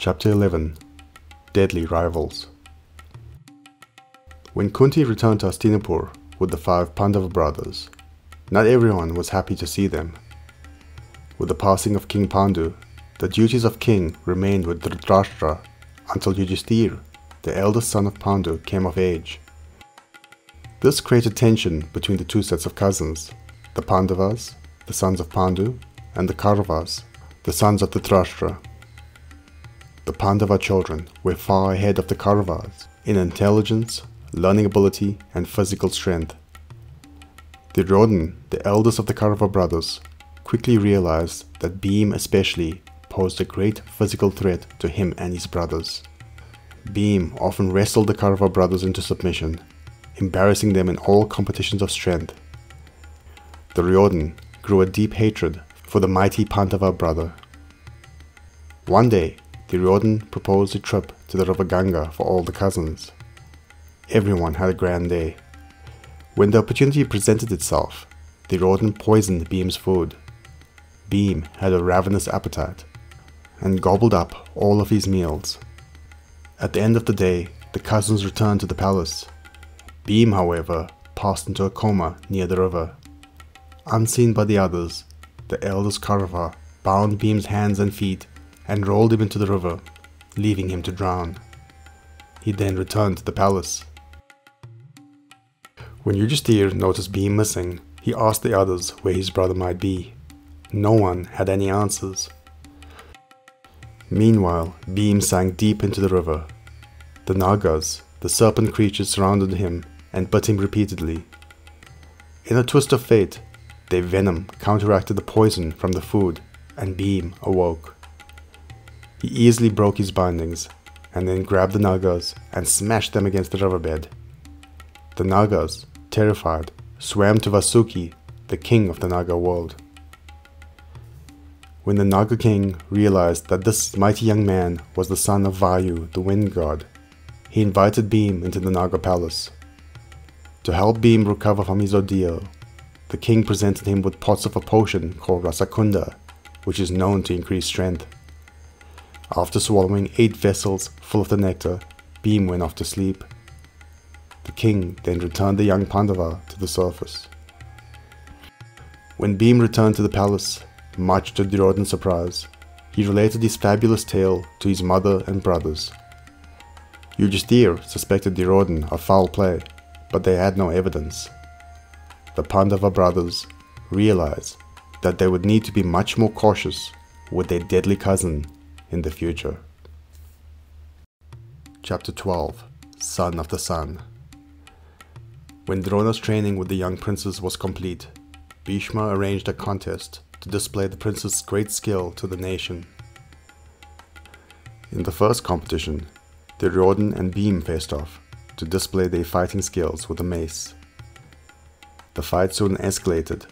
Chapter 11 Deadly Rivals. When Kunti returned to Hastinapur with the 5 Pandava brothers, not everyone was happy to see them. With the passing of King Pandu, the duties of king remained with Dhritarashtra until Yudhisthira, the eldest son of Pandu, came of age. This created tension between the two sets of cousins, the Pandavas, the sons of Pandu, and the Kauravas, the sons of Dhritarashtra. The Pandava children were far ahead of the Kauravas in intelligence, learning ability, and physical strength. Duryodhan, the eldest of the Kaurava brothers, quickly realized that Bhim especially posed a great physical threat to him and his brothers. Bhim often wrestled the Kaurava brothers into submission, embarrassing them in all competitions of strength. Duryodhan grew a deep hatred for the mighty Pandava brother. One day, Duryodhan proposed a trip to the river Ganga for all the cousins. Everyone had a grand day. When the opportunity presented itself, Duryodhan poisoned Bhim's food. Bhim had a ravenous appetite and gobbled up all of his meals. At the end of the day, the cousins returned to the palace. Bhim, however, passed into a coma near the river. Unseen by the others, the eldest Kaurava bound Bhim's hands and feet and rolled him into the river, leaving him to drown. He then returned to the palace. When Yudhisthira noticed Bhim missing, he asked the others where his brother might be. No one had any answers. Meanwhile, Bhim sank deep into the river. The Nagas, the serpent creatures, surrounded him and bit him repeatedly. In a twist of fate, their venom counteracted the poison from the food, and Bhim awoke. He easily broke his bindings and then grabbed the Nagas and smashed them against the riverbed. The Nagas, terrified, swam to Vasuki, the king of the Naga world. When the Naga king realized that this mighty young man was the son of Vayu, the wind god, he invited Bhim into the Naga palace. To help Bhim recover from his ordeal, the king presented him with pots of a potion called Rasakunda, which is known to increase strength. After swallowing 8 vessels full of the nectar, Bhim went off to sleep. The king then returned the young Pandava to the surface. When Bhim returned to the palace, much to Duryodhan's surprise, he related his fabulous tale to his mother and brothers. Yudhisthira suspected Duryodhan of foul play, but they had no evidence. The Pandava brothers realized that they would need to be much more cautious with their deadly cousin in the future. Chapter 12 Son of the Sun. When Drona's training with the young princes was complete, Bhishma arranged a contest to display the prince's great skill to the nation. In the first competition, Duryodhan and Bhim faced off to display their fighting skills with a mace. The fight soon escalated,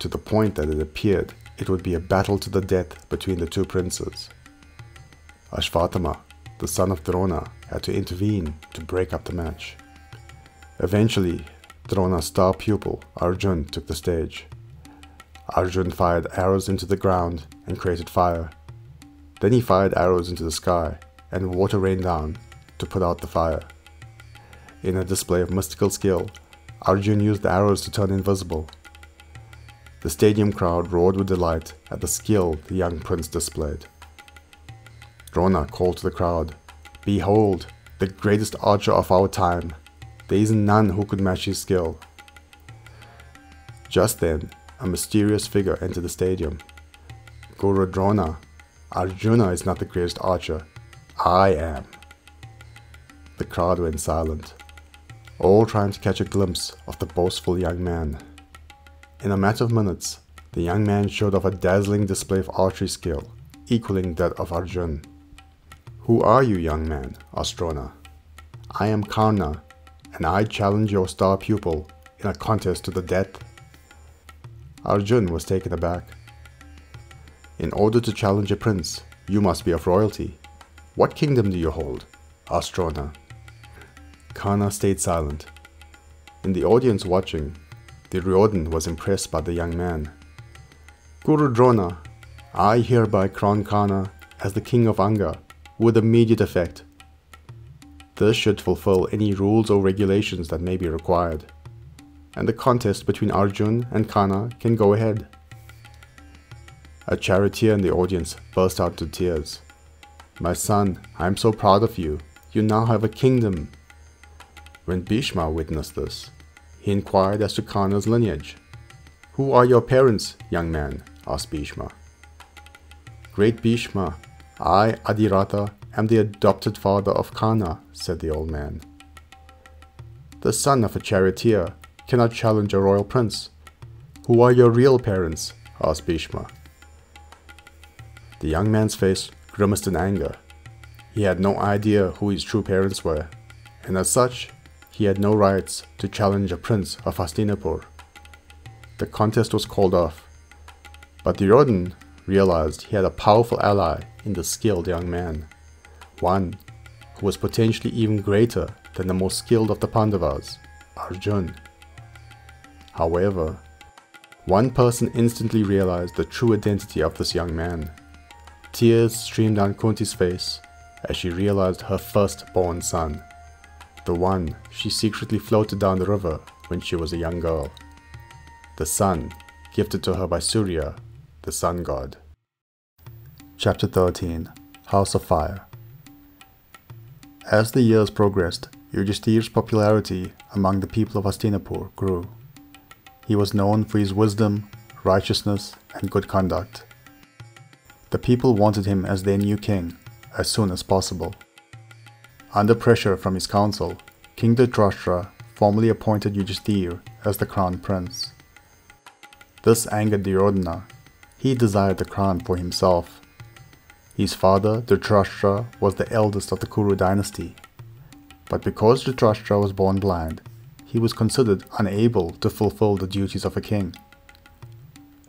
to the point that it appeared it would be a battle to the death between the two princes. Ashvatthama, the son of Drona, had to intervene to break up the match. Eventually, Drona's star pupil, Arjun, took the stage. Arjun fired arrows into the ground and created fire. Then he fired arrows into the sky and water rained down to put out the fire. In a display of mystical skill, Arjun used the arrows to turn invisible. The stadium crowd roared with delight at the skill the young prince displayed. Drona called to the crowd, "Behold, the greatest archer of our time! There is none who could match his skill." Just then, a mysterious figure entered the stadium. "Guru Drona, Arjuna is not the greatest archer. I am." The crowd went silent, all trying to catch a glimpse of the boastful young man. In a matter of minutes, the young man showed off a dazzling display of archery skill, equaling that of Arjun. "Who are you, young man?" asked Drona. "I am Karna, and I challenge your star pupil in a contest to the death." Arjun was taken aback. "In order to challenge a prince, you must be of royalty. What kingdom do you hold?" asked Drona. Karna stayed silent. In the audience watching, Duryodhan was impressed by the young man. "Guru Drona, I hereby crown Karna as the king of Anga with immediate effect. This should fulfill any rules or regulations that may be required, and the contest between Arjun and Karna can go ahead. A charioteer in the audience burst out into tears. "My son, I am so proud of you. You now have a kingdom." When Bhishma witnessed this, he inquired as to Karna's lineage. "Who are your parents, young man?" asked Bhishma. "Great Bhishma, I, Adhirata, am the adopted father of Karna," said the old man. "The son of a charioteer cannot challenge a royal prince. Who are your real parents?" asked Bhishma. The young man's face grimaced in anger. He had no idea who his true parents were, and as such, he had no rights to challenge a prince of Hastinapur. The contest was called off, but Duryodhan realized he had a powerful ally in the skilled young man. One who was potentially even greater than the most skilled of the Pandavas, Arjun. However, one person instantly realized the true identity of this young man. Tears streamed down Kunti's face as she realized her firstborn son, the one she secretly floated down the river when she was a young girl, the son gifted to her by Surya, the sun god. Chapter 13, House of Fire. As the years progressed, Yudhisthira's popularity among the people of Hastinapur grew. He was known for his wisdom, righteousness, and good conduct. The people wanted him as their new king as soon as possible. Under pressure from his council, King Dhritarashtra formally appointed Yudhisthira as the crown prince. This angered Duryodhana. He desired the crown for himself. His father, Dhritarashtra, was the eldest of the Kuru dynasty. But because Dhritarashtra was born blind, he was considered unable to fulfill the duties of a king.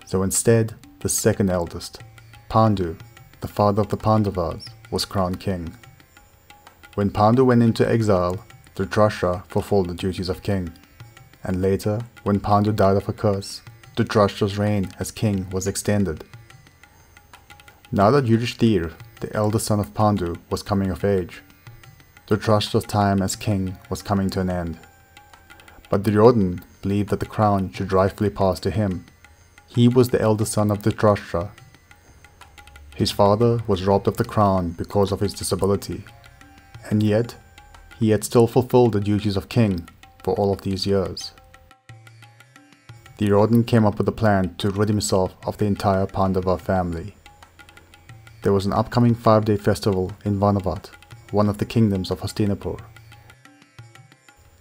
So instead, the second eldest, Pandu, the father of the Pandavas, was crowned king. When Pandu went into exile, Dhritarashtra fulfilled the duties of king. And later, when Pandu died of a curse, Dhritarashtra's reign as king was extended. Now that Yudhisthira, the eldest son of Pandu, was coming of age, Dhritarashtra's time as king was coming to an end. But Duryodhan believed that the crown should rightfully pass to him. He was the eldest son of Dhritarashtra. His father was robbed of the crown because of his disability, and yet he had still fulfilled the duties of king for all of these years. Duryodhan came up with a plan to rid himself of the entire Pandava family. There was an upcoming 5-day festival in Varnavat, one of the kingdoms of Hastinapur.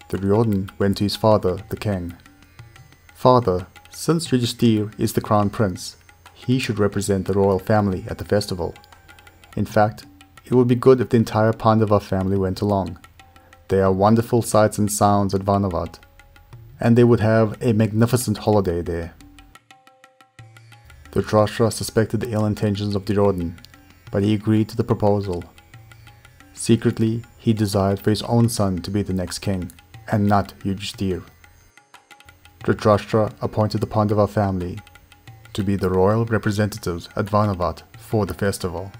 Duryodhan went to his father, the king. "Father, since Yudhisthira is the crown prince, he should represent the royal family at the festival. In fact, it would be good if the entire Pandava family went along. There are wonderful sights and sounds at Varnavat, and they would have a magnificent holiday there." Dhritarashtra suspected the ill intentions of Duryodhan, but he agreed to the proposal. Secretly, he desired for his own son to be the next king, and not Yudhisthira. Dhritarashtra appointed the Pandava family to be the royal representatives at Varnavat for the festival.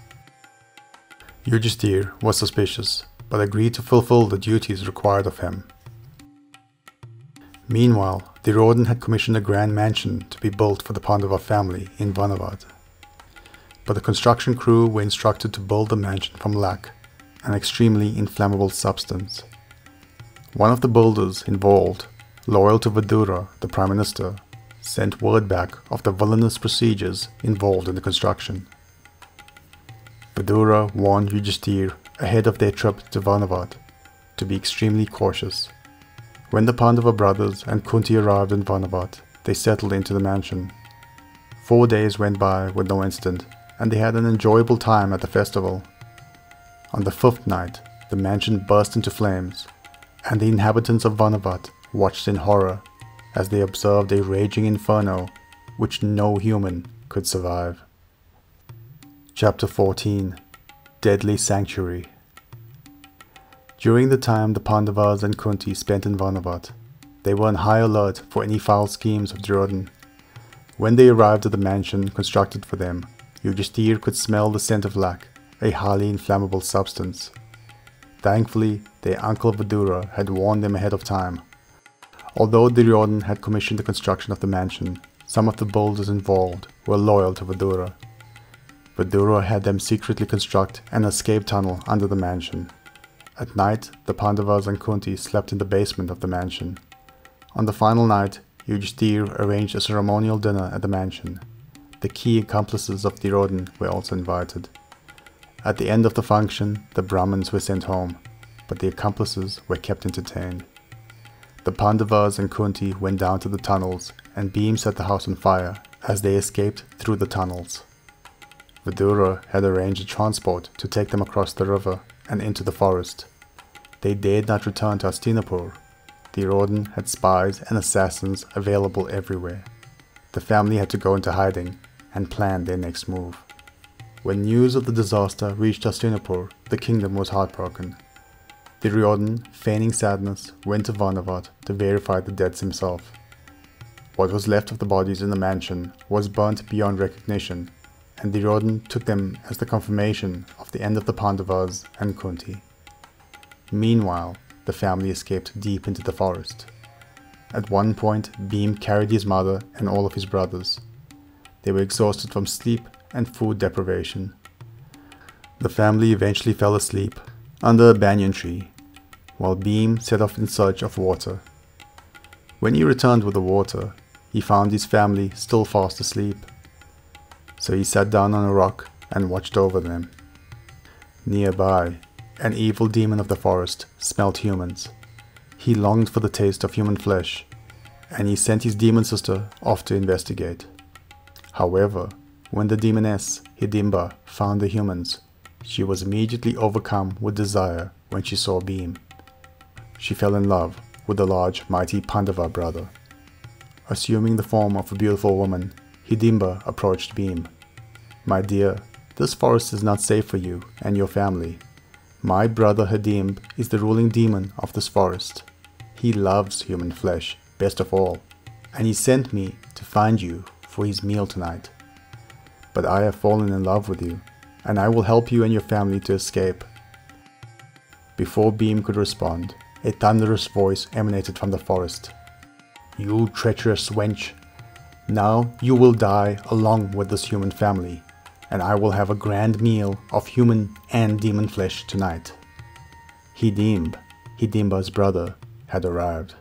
Yudhisthira was suspicious, but agreed to fulfill the duties required of him. Meanwhile, Duryodhan had commissioned a grand mansion to be built for the Pandava family in Varnavat. But the construction crew were instructed to build the mansion from lac, an extremely inflammable substance. One of the builders involved, loyal to Vidura, the Prime Minister, sent word back of the villainous procedures involved in the construction. Vidura warned Yudhisthira ahead of their trip to Varnavat to be extremely cautious. When the Pandava brothers and Kunti arrived in Varnavat, they settled into the mansion. 4 days went by with no incident, and they had an enjoyable time at the festival. On the 5th night, the mansion burst into flames, and the inhabitants of Varnavat watched in horror as they observed a raging inferno which no human could survive. Chapter 14, Deadly Sanctuary. During the time the Pandavas and Kunti spent in Varnavat, they were on high alert for any foul schemes of Duryodhan. When they arrived at the mansion constructed for them, Yudhisthira could smell the scent of lac a highly inflammable substance. Thankfully, their uncle Vidura had warned them ahead of time. Although Duryodhan had commissioned the construction of the mansion, some of the builders involved were loyal to Vidura. Vidura had them secretly construct an escape tunnel under the mansion. At night, the Pandavas and Kunti slept in the basement of the mansion. On the final night, Yudhisthira arranged a ceremonial dinner at the mansion. The key accomplices of Duryodhan were also invited. At the end of the function, the Brahmins were sent home, but the accomplices were kept entertained. The Pandavas and Kunti went down to the tunnels, and Bhim set the house on fire as they escaped through the tunnels. Vidura had arranged a transport to take them across the river and into the forest. They dared not return to Hastinapur. Duryodhan had spies and assassins available everywhere. The family had to go into hiding and plan their next move. When news of the disaster reached Hastinapur, the kingdom was heartbroken. Duryodhan, feigning sadness, went to Varnavat to verify the deaths himself. What was left of the bodies in the mansion was burnt beyond recognition, and Duryodhan took them as the confirmation of the end of the Pandavas and Kunti. Meanwhile, the family escaped deep into the forest. At one point, Bhim carried his mother and all of his brothers. They were exhausted from sleep and food deprivation. The family eventually fell asleep under a banyan tree, while Bhim set off in search of water. When he returned with the water, he found his family still fast asleep. So he sat down on a rock and watched over them. Nearby, an evil demon of the forest smelt humans. He longed for the taste of human flesh, and he sent his demon sister off to investigate. However, when the demoness, Hidimba, found the humans, she was immediately overcome with desire when she saw Bhim. She fell in love with the large, mighty Pandava brother. Assuming the form of a beautiful woman, Hidimba approached Bhim. "My dear, this forest is not safe for you and your family. My brother Hidimba is the ruling demon of this forest. He loves human flesh best of all, and he sent me to find you for his meal tonight. But I have fallen in love with you, and I will help you and your family to escape." Before Bhim could respond, a thunderous voice emanated from the forest. "You treacherous wench! Now you will die along with this human family, and I will have a grand meal of human and demon flesh tonight." Hidimba's brother, had arrived.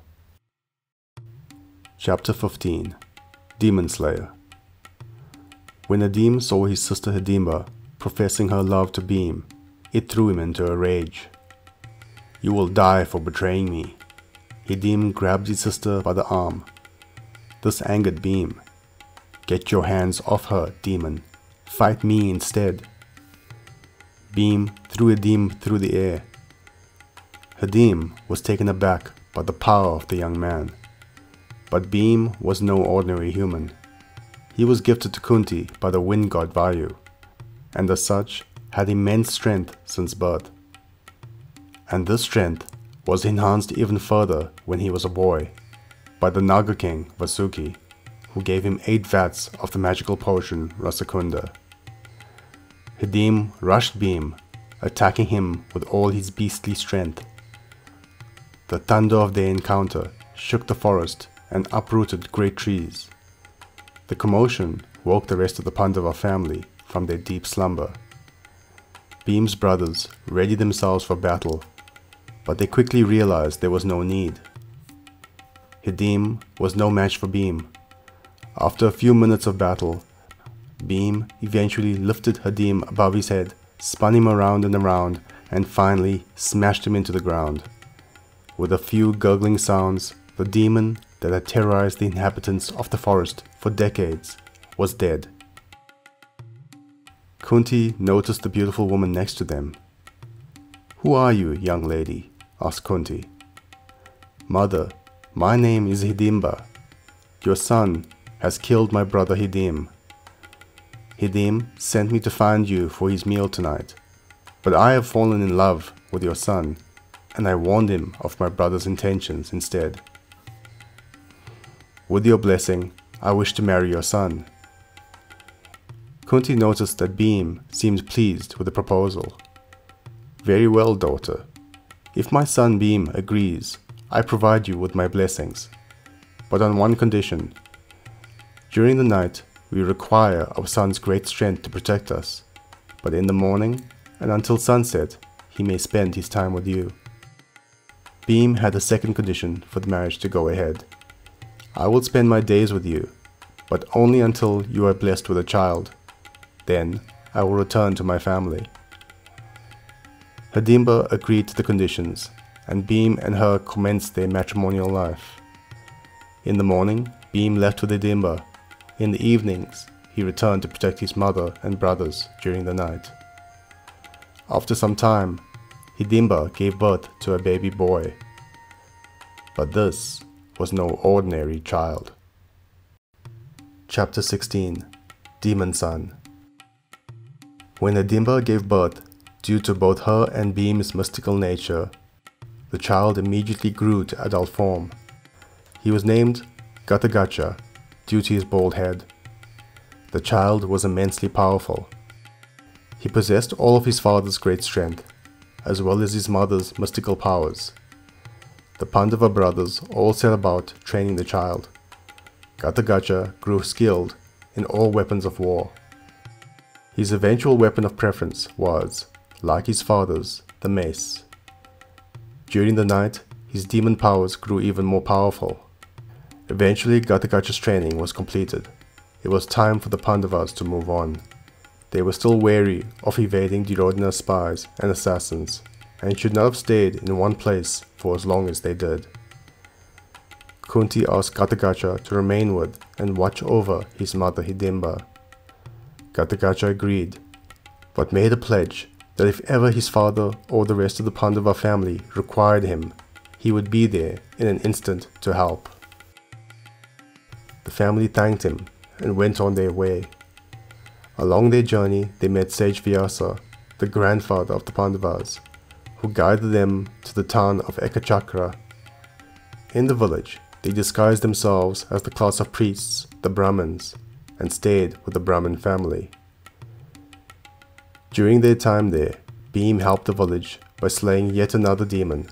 Chapter 15. Demon Slayer. When Nadim saw his sister Hidimba professing her love to Bhim, it threw him into a rage. "You will die for betraying me." Hidimba grabbed his sister by the arm. This angered Bhim. "Get your hands off her, demon. Fight me instead." Bhim threw Hidimba through the air. Hidimba was taken aback by the power of the young man. But Bhim was no ordinary human. He was gifted to Kunti by the wind god Vayu, and as such had immense strength since birth. And this strength was enhanced even further when he was a boy by the Naga king Vasuki, who gave him 8 vats of the magical potion Rasakunda. Hidimba rushed Bhim, attacking him with all his beastly strength. The thunder of their encounter shook the forest and uprooted great trees. The commotion woke the rest of the Pandava family from their deep slumber. Bhim's brothers readied themselves for battle, but they quickly realized there was no need. Hidimba was no match for Bhim. After a few minutes of battle, Bhim eventually lifted Hidimba above his head, spun him around and around, and finally smashed him into the ground. With a few gurgling sounds, the demon that had terrorized the inhabitants of the forest for decades was dead. Kunti noticed the beautiful woman next to them. "Who are you, young lady?" asked Kunti. "Mother, my name is Hidimba. Your son has killed my brother Hidimba. Hidimba sent me to find you for his meal tonight, but I have fallen in love with your son, and I warned him of my brother's intentions instead. With your blessing, I wish to marry your son." Kunti noticed that Bhim seemed pleased with the proposal. "Very well, daughter. If my son Bhim agrees, I provide you with my blessings, but on one condition. During the night, we require our son's great strength to protect us, but in the morning and until sunset, he may spend his time with you." Bhim had a second condition for the marriage to go ahead. "I will spend my days with you, but only until you are blessed with a child. Then I will return to my family." Hidimba agreed to the conditions, and Bhim and her commenced their matrimonial life. In the morning, Bhim left with Hidimba. In the evenings, he returned to protect his mother and brothers during the night. After some time, Hidimba gave birth to a baby boy. But this was no ordinary child. Chapter 16. Demon Son. When Hidimba gave birth, due to both her and Bhim's mystical nature, the child immediately grew to adult form. He was named Ghatotkacha due to his bald head. The child was immensely powerful. He possessed all of his father's great strength, as well as his mother's mystical powers. The Pandava brothers all set about training the child. Ghatotkacha grew skilled in all weapons of war. His eventual weapon of preference was, like his father's, the mace. During the night, his demon powers grew even more powerful. Eventually, Ghatotkacha's training was completed. It was time for the Pandavas to move on. They were still wary of evading Duryodhana's spies and assassins, and should not have stayed in one place for as long as they did. Kunti asked Ghatotkacha to remain with and watch over his mother Hidimba. Ghatotkacha agreed, but made a pledge that if ever his father or the rest of the Pandava family required him, he would be there in an instant to help. The family thanked him and went on their way. Along their journey, they met sage Vyasa, the grandfather of the Pandavas, who guided them to the town of Ekachakra. In the village, they disguised themselves as the class of priests, the Brahmins, and stayed with the Brahmin family. During their time there, Bhim helped the village by slaying yet another demon,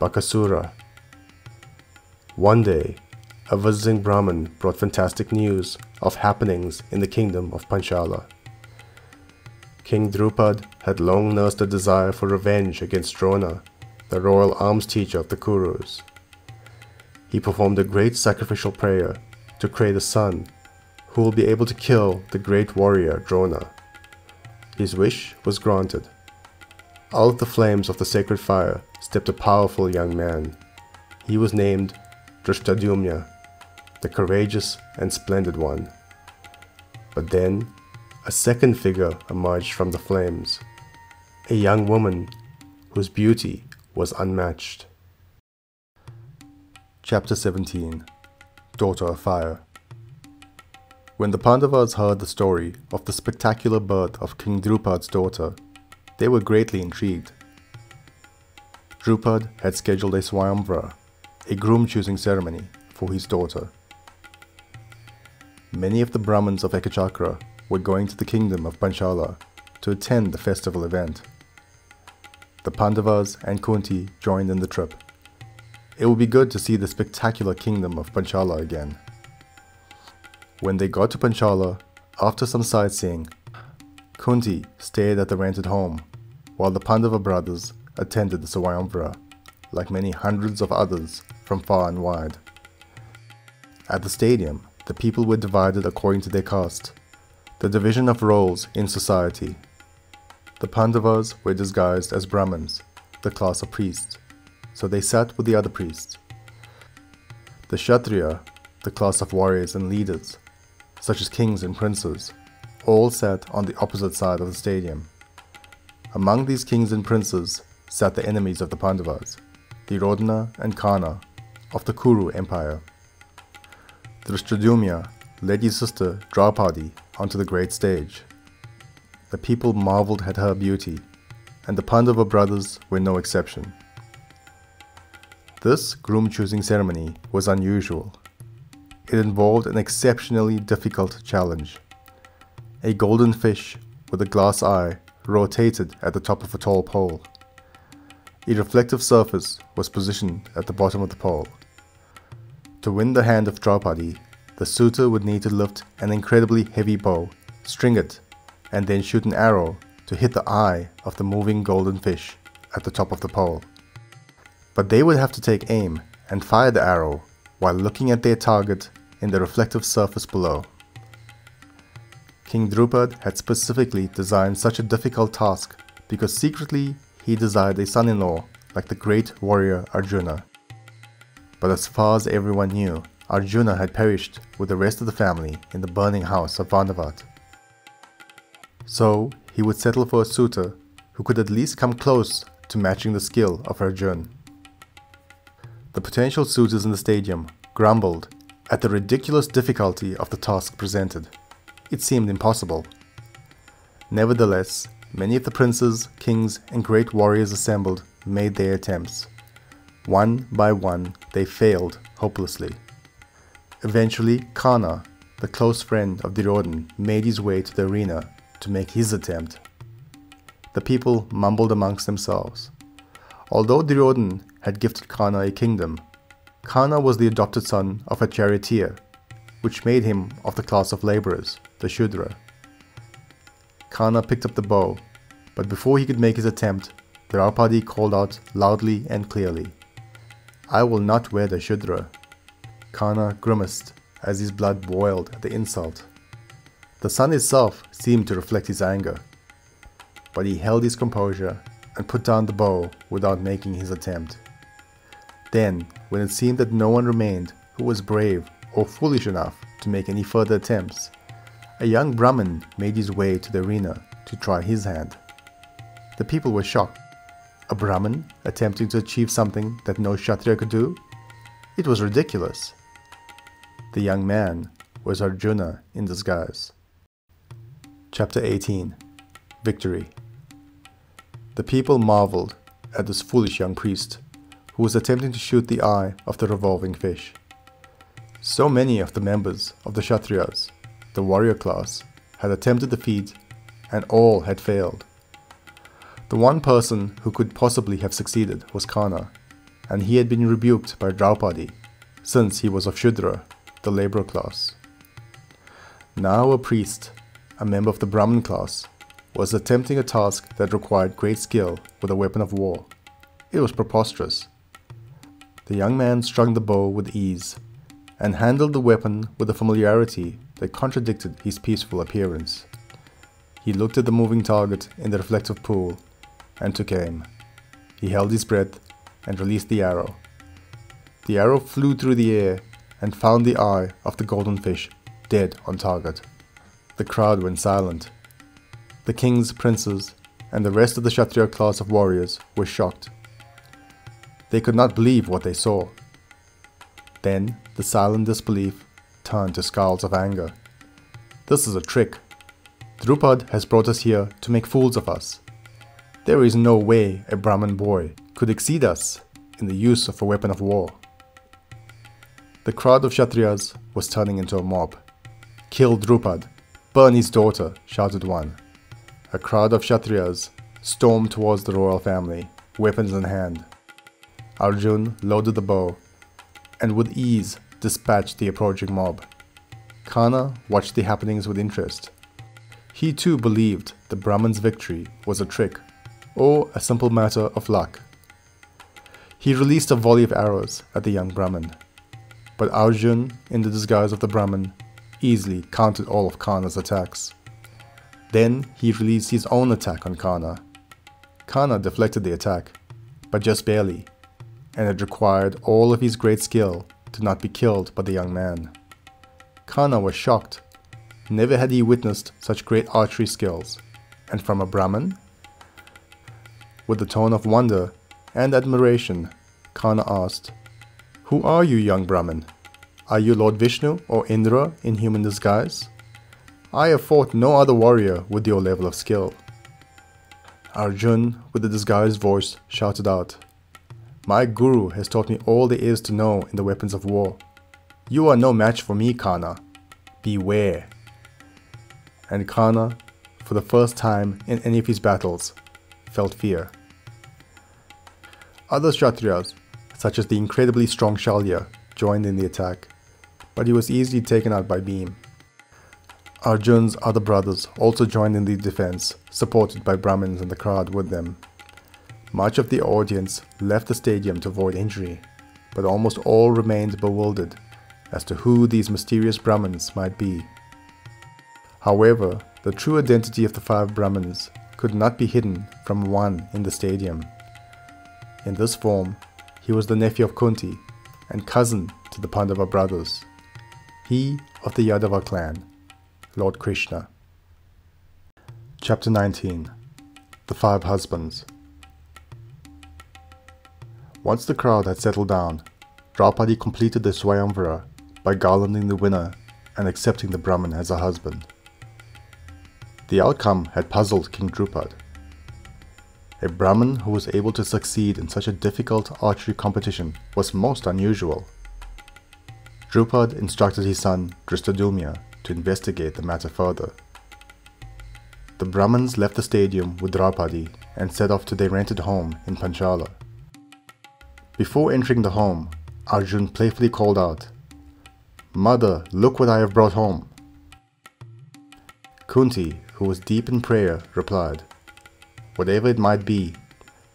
Bakasura. One day, a visiting Brahmin brought fantastic news of happenings in the kingdom of Panchala. King Drupad had long nursed a desire for revenge against Drona, the royal alms teacher of the Kurus. He performed a great sacrificial prayer to create a son who will be able to kill the great warrior Drona. His wish was granted. Out of the flames of the sacred fire stepped a powerful young man. He was named Dhrishtadyumna, the courageous and splendid one. But then, a second figure emerged from the flames, a young woman whose beauty was unmatched. Chapter 17. Daughter of Fire. When the Pandavas heard the story of the spectacular birth of King Drupad's daughter, they were greatly intrigued. Drupad had scheduled a Swayamvara, a groom-choosing ceremony, for his daughter. Many of the Brahmins of Ekachakra were going to the kingdom of Panchala to attend the festival event. The Pandavas and Kunti joined in the trip. It would be good to see the spectacular kingdom of Panchala again. When they got to Panchala, after some sightseeing, Kunti stayed at the rented home, while the Pandava brothers attended the Swayamvara, like many hundreds of others from far and wide. At the stadium, the people were divided according to their caste, the division of roles in society. The Pandavas were disguised as Brahmins, the class of priests, so they sat with the other priests. The Kshatriya, the class of warriors and leaders, such as kings and princes, all sat on the opposite side of the stadium. Among these kings and princes sat the enemies of the Pandavas, Duryodhana and Karna of the Kuru Empire. Dhrishtadyumna led his sister Draupadi onto the great stage. The people marveled at her beauty, and the Pandava brothers were no exception. This groom-choosing ceremony was unusual. It involved an exceptionally difficult challenge. A golden fish with a glass eye rotated at the top of a tall pole. A reflective surface was positioned at the bottom of the pole. To win the hand of Draupadi, the suitor would need to lift an incredibly heavy bow, string it, and then shoot an arrow to hit the eye of the moving golden fish at the top of the pole. But they would have to take aim and fire the arrow while looking at their target in the reflective surface below. King Drupad had specifically designed such a difficult task because secretly he desired a son-in-law like the great warrior Arjuna. But as far as everyone knew, Arjuna had perished with the rest of the family in the burning house of Varnavat. So he would settle for a suitor who could at least come close to matching the skill of Arjun. The potential suitors in the stadium grumbled at the ridiculous difficulty of the task presented. It seemed impossible. Nevertheless, many of the princes, kings, and great warriors assembled made their attempts. One by one, they failed hopelessly. Eventually, Karna, the close friend of Duryodhan, made his way to the arena to make his attempt. The people mumbled amongst themselves. Although Duryodhan had gifted Karna a kingdom, Karna was the adopted son of a charioteer, which made him of the class of laborers, the Shudra. Karna picked up the bow, but before he could make his attempt, Draupadi called out loudly and clearly, "I will not wear the Shudra." Karna grimaced as his blood boiled at the insult. The sun itself seemed to reflect his anger, but he held his composure and put down the bow without making his attempt. Then, when it seemed that no one remained who was brave or foolish enough to make any further attempts, a young Brahmin made his way to the arena to try his hand. The people were shocked. A Brahmin attempting to achieve something that no Kshatriya could do? It was ridiculous. The young man was Arjuna in disguise. Chapter 18. Victory. The people marveled at this foolish young priest who was attempting to shoot the eye of the revolving fish. So many of the members of the Kshatriyas, the warrior class, had attempted the feat and all had failed. The one person who could possibly have succeeded was Karna, and he had been rebuked by Draupadi since he was of Shudra, the laborer class. Now a priest, a member of the Brahmin class, was attempting a task that required great skill with a weapon of war. It was preposterous. The young man strung the bow with ease and handled the weapon with a familiarity that contradicted his peaceful appearance. He looked at the moving target in the reflective pool and took aim. He held his breath and released the arrow. The arrow flew through the air and found the eye of the golden fish dead on target. The crowd went silent. The kings, princes, and the rest of the Kshatriya class of warriors were shocked. They could not believe what they saw. Then the silent disbelief turned to scowls of anger. This is a trick. Drupad has brought us here to make fools of us. There is no way a Brahmin boy could exceed us in the use of a weapon of war. The crowd of Kshatriyas was turning into a mob. "Kill Drupad! Burn his daughter!" shouted one. A crowd of Kshatriyas stormed towards the royal family, weapons in hand. Arjun loaded the bow and with ease dispatched the approaching mob. Karna watched the happenings with interest. He too believed the Brahmin's victory was a trick or a simple matter of luck. He released a volley of arrows at the young Brahmin, but Arjun, in the disguise of the Brahmin, easily countered all of Karna's attacks. Then he released his own attack on Karna. Karna deflected the attack, but just barely, and it required all of his great skill to not be killed by the young man. Karna was shocked. Never had he witnessed such great archery skills, and from a Brahmin? With a tone of wonder and admiration, Karna asked, "Who are you, young Brahmin? Are you Lord Vishnu or Indra in human disguise? I have fought no other warrior with your level of skill." Arjun, with a disguised voice, shouted out, "My guru has taught me all there is to know in the weapons of war. You are no match for me, Karna. Beware." and Karna, for the first time in any of his battles, felt fear. Other Kshatriyas, such as the incredibly strong Shalya, joined in the attack, but he was easily taken out by Bhim. Arjun's other brothers also joined in the defense, supported by Brahmins and the crowd with them. Much of the audience left the stadium to avoid injury, but almost all remained bewildered as to who these mysterious Brahmins might be. However, the true identity of the 5 Brahmins could not be hidden from one in the stadium. In this form, he was the nephew of Kunti and cousin to the Pandava brothers, he of the Yadava clan, Lord Krishna. Chapter 19. The 5 Husbands. Once the crowd had settled down, Draupadi completed the Swayamvara by garlanding the winner and accepting the Brahmin as a husband. The outcome had puzzled King Drupad. A Brahmin who was able to succeed in such a difficult archery competition was most unusual. Drupad instructed his son Dhrishtadyumna to investigate the matter further. The Brahmins left the stadium with Draupadi and set off to their rented home in Panchala. Before entering the home, Arjun playfully called out, "Mother, look what I have brought home." Kunti, who was deep in prayer, replied, "Whatever it might be,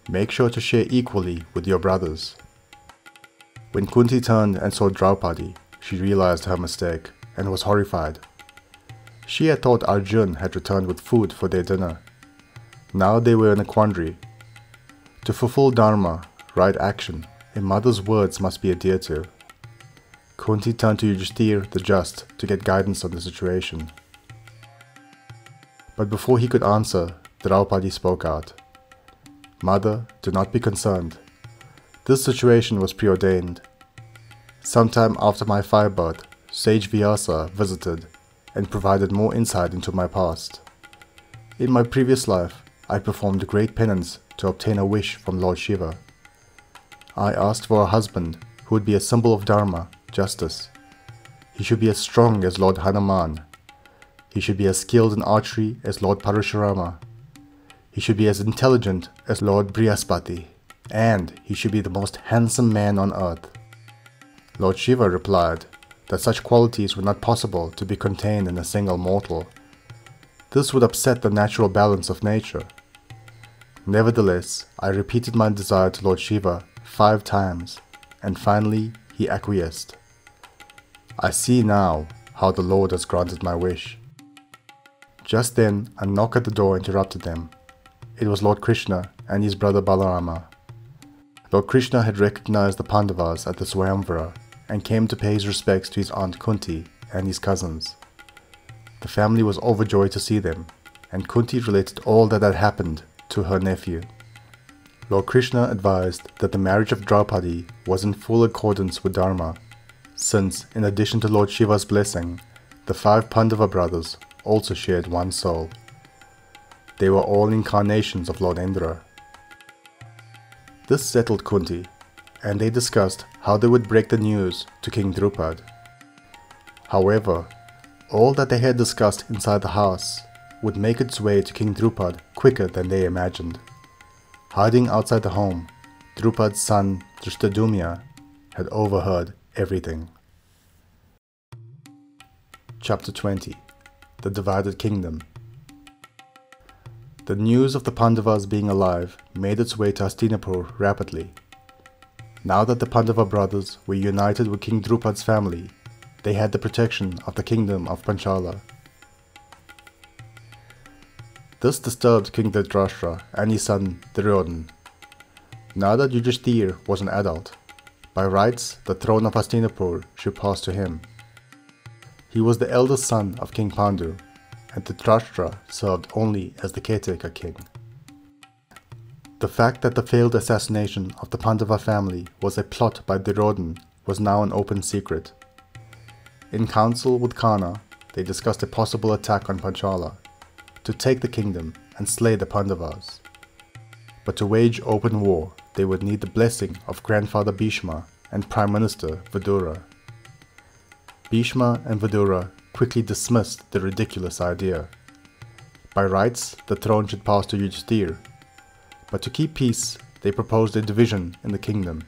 make sure to share equally with your brothers." When Kunti turned and saw Draupadi, she realized her mistake and was horrified. She had thought Arjun had returned with food for their dinner. Now they were in a quandary. To fulfill Dharma, right action, a mother's words must be adhered to. Kunti turned to Yudhisthira the Just to get guidance on the situation. But before he could answer, Draupadi spoke out. "Mother, do not be concerned. This situation was preordained. Sometime after my firebirth, Sage Vyasa visited and provided more insight into my past. In my previous life, I performed great penance to obtain a wish from Lord Shiva. I asked for a husband who would be a symbol of Dharma, justice. He should be as strong as Lord Hanuman. He should be as skilled in archery as Lord Parashurama. He should be as intelligent as Lord Brihaspati, and he should be the most handsome man on earth." Lord Shiva replied that such qualities were not possible to be contained in a single mortal. This would upset the natural balance of nature. Nevertheless, I repeated my desire to Lord Shiva 5 times, and finally he acquiesced. I see now how the Lord has granted my wish. Just then, a knock at the door interrupted them. It was Lord Krishna and his brother Balarama. Lord Krishna had recognized the Pandavas at the Swayamvara and came to pay his respects to his aunt Kunti and his cousins. The family was overjoyed to see them, and Kunti related all that had happened to her nephew. Lord Krishna advised that the marriage of Draupadi was in full accordance with Dharma, since, in addition to Lord Shiva's blessing, the 5 Pandava brothers also shared one soul. They were all incarnations of Lord Indra. This settled Kunti, and they discussed how they would break the news to King Drupad. However, all that they had discussed inside the house would make its way to King Drupad quicker than they imagined. Hiding outside the home, Drupad's son Dhrishtadyumna had overheard everything. Chapter 20. The Divided Kingdom. The news of the Pandavas being alive made its way to Hastinapur rapidly. Now that the Pandava brothers were united with King Drupad's family, they had the protection of the kingdom of Panchala. This disturbed King Dhritarashtra and his son Duryodhan. Now that Yudhisthira was an adult, by rights the throne of Hastinapur should pass to him. He was the eldest son of King Pandu, and Dhritarashtra served only as the caretaker king. The fact that the failed assassination of the Pandava family was a plot by Duryodhan was now an open secret. In council with Karna, they discussed a possible attack on Panchala, to take the kingdom and slay the Pandavas. But to wage open war, they would need the blessing of grandfather Bhishma and Prime Minister Vidura. Bhishma and Vidura quickly dismissed the ridiculous idea By rights, the throne should pass to Yudhisthira, but to keep peace, they proposed a division in the kingdom.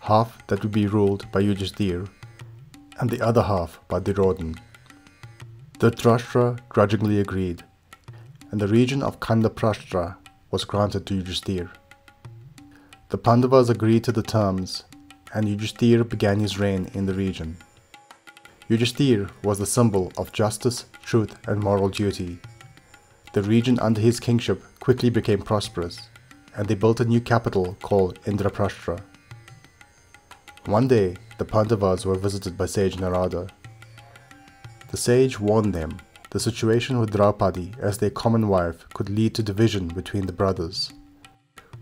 Half that would be ruled by Yudhisthira, and the other half by Duryodhan. Dhritarashtra grudgingly agreed, and the region of Kandaprashtra was granted to Yudhisthira. The Pandavas agreed to the terms, and Yudhisthira began his reign in the region. Yudhisthira was the symbol of justice, truth, and moral duty. The region under his kingship quickly became prosperous, and they built a new capital called Indraprashtra. One day, the Pandavas were visited by sage Narada. The sage warned them the situation with Draupadi as their common wife could lead to division between the brothers,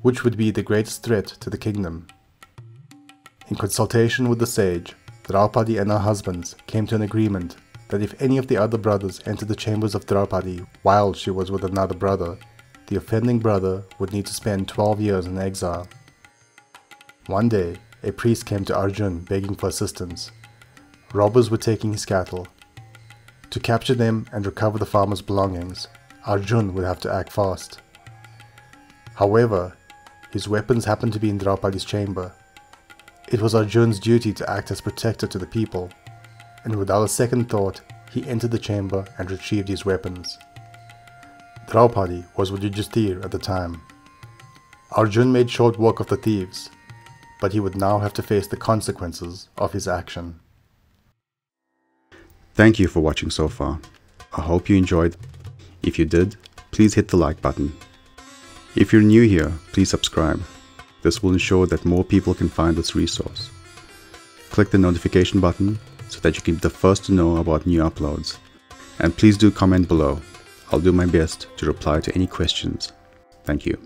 which would be the greatest threat to the kingdom. In consultation with the sage, Draupadi and her husbands came to an agreement that if any of the other brothers entered the chambers of Draupadi while she was with another brother, the offending brother would need to spend 12 years in exile. One day, a priest came to Arjun begging for assistance. Robbers were taking his cattle. To capture them and recover the farmer's belongings, Arjun would have to act fast. However, his weapons happened to be in Draupadi's chamber. It was Arjun's duty to act as protector to the people, and without a second thought, he entered the chamber and retrieved his weapons. Draupadi was with Yudhisthira at the time. Arjun made short work of the thieves, but he would now have to face the consequences of his action. Thank you for watching so far. I hope you enjoyed. If you did, please hit the like button. If you're new here, please subscribe. This will ensure that more people can find this resource. Click the notification button so that you can be the first to know about new uploads. And please do comment below. I'll do my best to reply to any questions. Thank you.